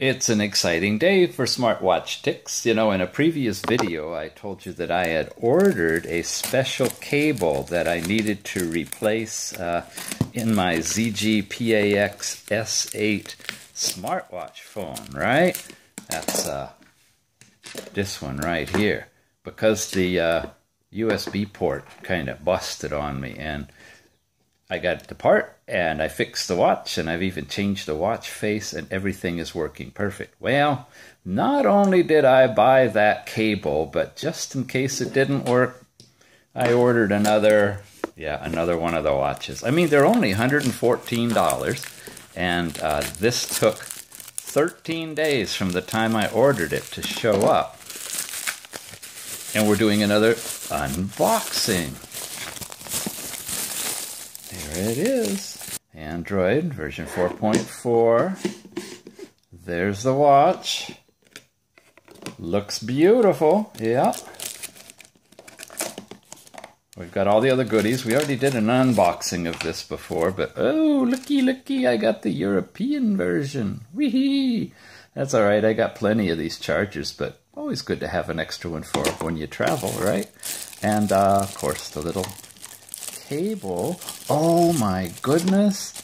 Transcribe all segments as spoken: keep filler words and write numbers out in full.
It's an exciting day for smartwatch ticks. You know, in a previous video, I told you that I had ordered a special cable that I needed to replace uh, in my Z G PAX S eight smartwatch phone, right? That's uh, this one right here, because the uh, U S B port kind of busted on me, and I got it apart, and I fixed the watch, and I've even changed the watch face, and everything is working perfect. Well, not only did I buy that cable, but just in case it didn't work, I ordered another, yeah, another one of the watches. I mean, they're only one hundred fourteen dollars, and uh, this took thirteen days from the time I ordered it to show up. And we're doing another unboxing. There it is. Android version four point four. There's the watch. Looks beautiful. Yeah. We've got all the other goodies. We already did an unboxing of this before, but oh, looky, looky, I got the European version. Wee-hee. That's all right. I got plenty of these chargers, but always good to have an extra one for when you travel, right? And, uh, of course, the little cable. Oh my goodness,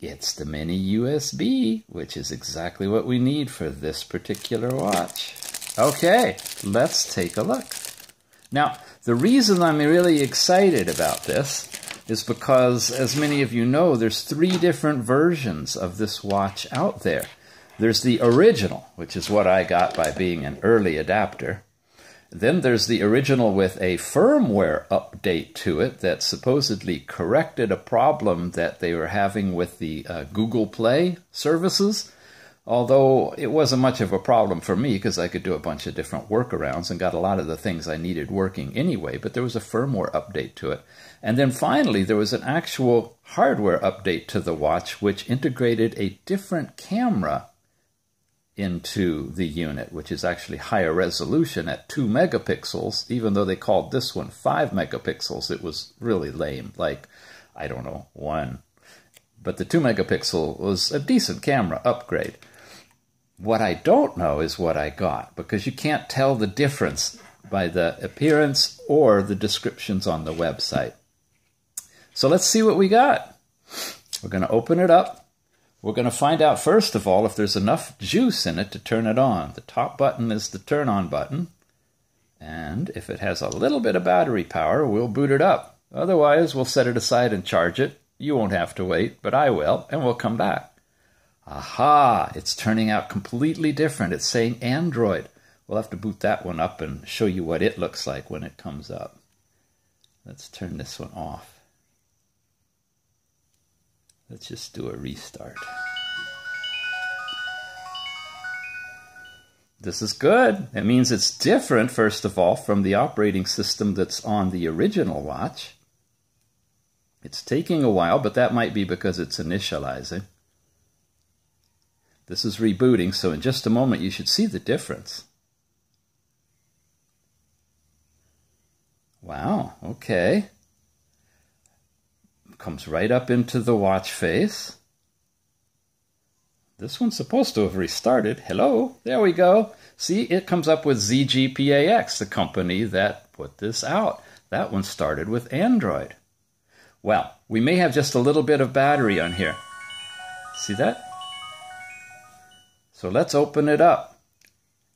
it's the mini U S B, which is exactly what we need for this particular watch. Okay, let's take a look. Now, the reason I'm really excited about this is because, as many of you know, there's three different versions of this watch out there. There's the original, which is what I got by being an early adapter. Then there's the original with a firmware update to it that supposedly corrected a problem that they were having with the uh, Google Play services, although it wasn't much of a problem for me because I could do a bunch of different workarounds and got a lot of the things I needed working anyway, but there was a firmware update to it. And then finally, there was an actual hardware update to the watch, which integrated a different camera into the unit, which is actually higher resolution at two megapixels, even though they called this one five megapixels. It was really lame, like, I don't know, one. But the two megapixel was a decent camera upgrade. What I don't know is what I got, because you can't tell the difference by the appearance or the descriptions on the website. So let's see what we got. We're gonna open it up. We're going to find out, first of all, if there's enough juice in it to turn it on. The top button is the turn on button. And if it has a little bit of battery power, we'll boot it up. Otherwise, we'll set it aside and charge it. You won't have to wait, but I will, and we'll come back. Aha! It's turning out completely different. It's saying Android. We'll have to boot that one up and show you what it looks like when it comes up. Let's turn this one off. Let's just do a restart. This is good. It means it's different, first of all, from the operating system that's on the original watch. It's taking a while, but that might be because it's initializing. This is rebooting, so in just a moment you should see the difference. Wow, okay. Comes right up into the watch face. This one's supposed to have restarted. Hello, there we go. See, it comes up with Z G PAX, the company that put this out. That one started with Android. Well, we may have just a little bit of battery on here. See that? So let's open it up.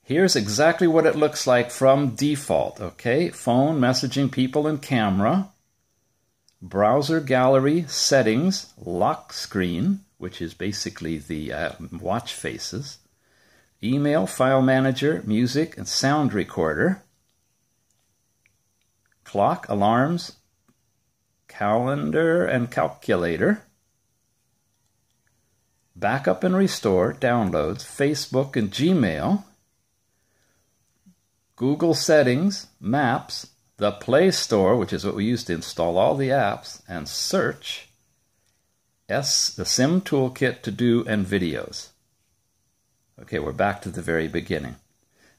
Here's exactly what it looks like from default, okay? Phone, messaging, people, and camera. Browser, gallery, settings, lock screen, which is basically the uh, watch faces, email, file manager, music, and sound recorder, clock, alarms, calendar, and calculator, backup and restore, downloads, Facebook and Gmail, Google settings, maps, the Play Store, which is what we use to install all the apps, and search, S, the SIM toolkit to do, and videos. Okay, we're back to the very beginning.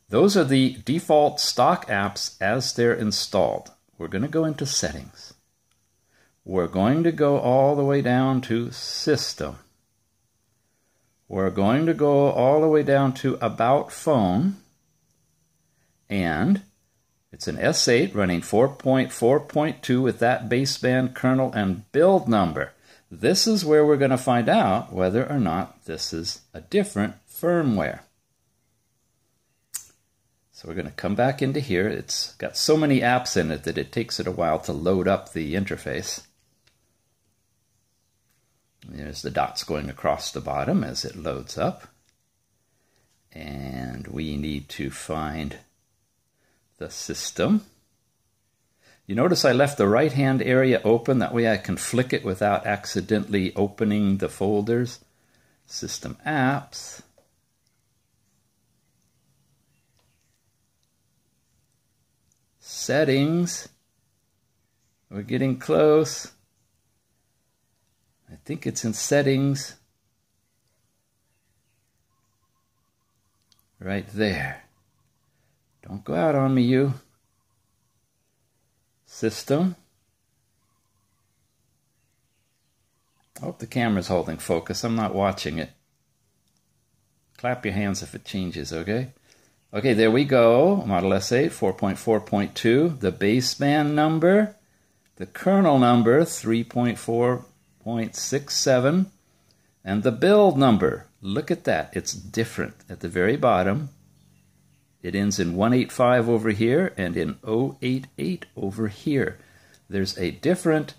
Those are the default stock apps as they're installed. We're going to go into settings. We're going to go all the way down to system. we're going to go all the way down to About Phone, and it's an S eight running four point four point two with that baseband, kernel, and build number. This is where we're going to find out whether or not this is a different firmware. So we're going to come back into here. It's got so many apps in it that it takes it a while to load up the interface. There's the dots going across the bottom as it loads up. And we need to find the system. You notice I left the right hand area open, that way I can flick it without accidentally opening the folders. System apps. Settings. We're getting close. I think it's in settings. Right there. Don't go out on me, you. System. I hope the camera's holding focus. I'm not watching it. Clap your hands if it changes, okay? Okay, there we go. Model S eight, four point four point two. The baseband number. The kernel number, three point four point six seven. And the build number. Look at that. It's different at the very bottom. It ends in one eight five over here and in zero eight eight over here. There's a different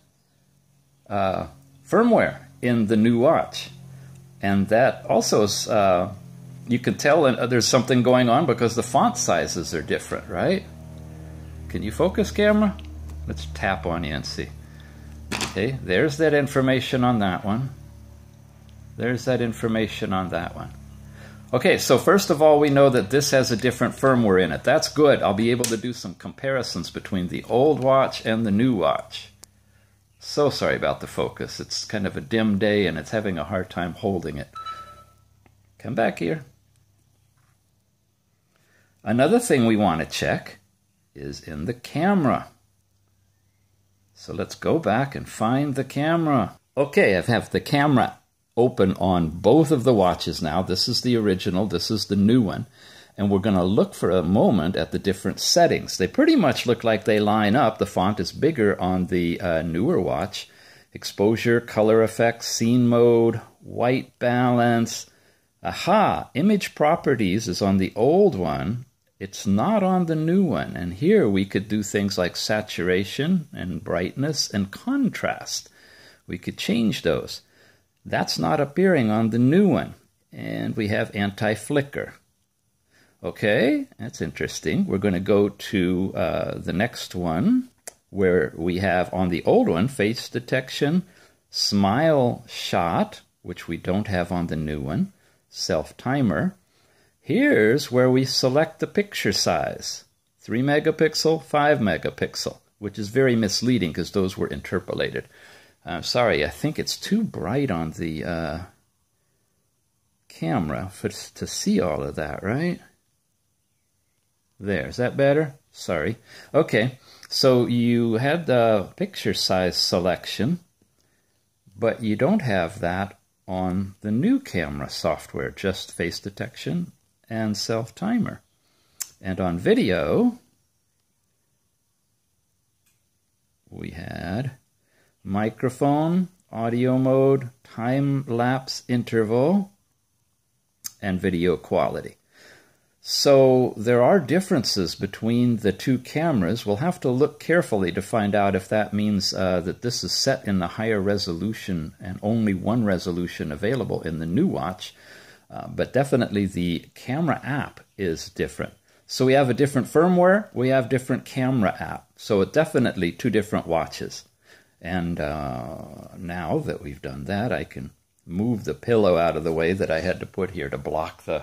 uh, firmware in the new watch. And that also, is, uh, you can tell there's something going on because the font sizes are different, right? Can you focus, camera? Let's tap on you and see. Okay, there's that information on that one. There's that information on that one. Okay, so first of all, we know that this has a different firmware in it. That's good. I'll be able to do some comparisons between the old watch and the new watch. So sorry about the focus. It's kind of a dim day and it's having a hard time holding it. Come back here. Another thing we want to check is in the camera. So let's go back and find the camera. Okay, I have the camera open on both of the watches now. This is the original, this is the new one. And we're going to look for a moment at the different settings. They pretty much look like they line up. The font is bigger on the uh, newer watch. Exposure, color effects, scene mode, white balance. Aha! Image properties is on the old one. It's not on the new one. And here we could do things like saturation and brightness and contrast. We could change those. That's not appearing on the new one. And we have anti-flicker. Okay, that's interesting. We're going to go to uh, the next one, where we have on the old one, face detection, smile shot, which we don't have on the new one, self-timer. Here's where we select the picture size, three megapixel, five megapixel, which is very misleading because those were interpolated. I'm sorry, I think it's too bright on the uh, camera for, to see all of that, right? There, is that better? Sorry. Okay, so you had the picture size selection, but you don't have that on the new camera software, just face detection and self-timer. And on video, we had microphone, audio mode, time-lapse interval, and video quality. So there are differences between the two cameras. We'll have to look carefully to find out if that means uh, that this is set in the higher resolution and only one resolution available in the new watch. Uh, but definitely the camera app is different. So we have a different firmware, we have different camera app. So it's definitely two different watches. And uh, now that we've done that, I can move the pillow out of the way that I had to put here to block the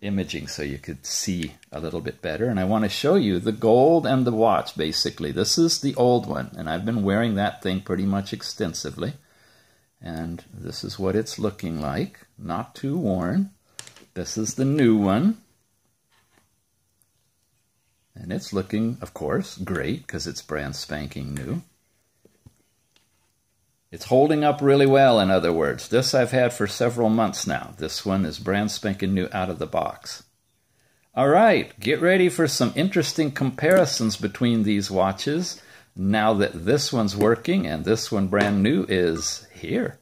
imaging so you could see a little bit better. And I want to show you the gold and the watch, basically. This is the old one, and I've been wearing that thing pretty much extensively. And this is what it's looking like, not too worn. This is the new one. And it's looking, of course, great because it's brand spanking new. It's holding up really well, in other words. This I've had for several months now. This one is brand spanking new out of the box. All right, get ready for some interesting comparisons between these watches now that this one's working and this one brand new is here.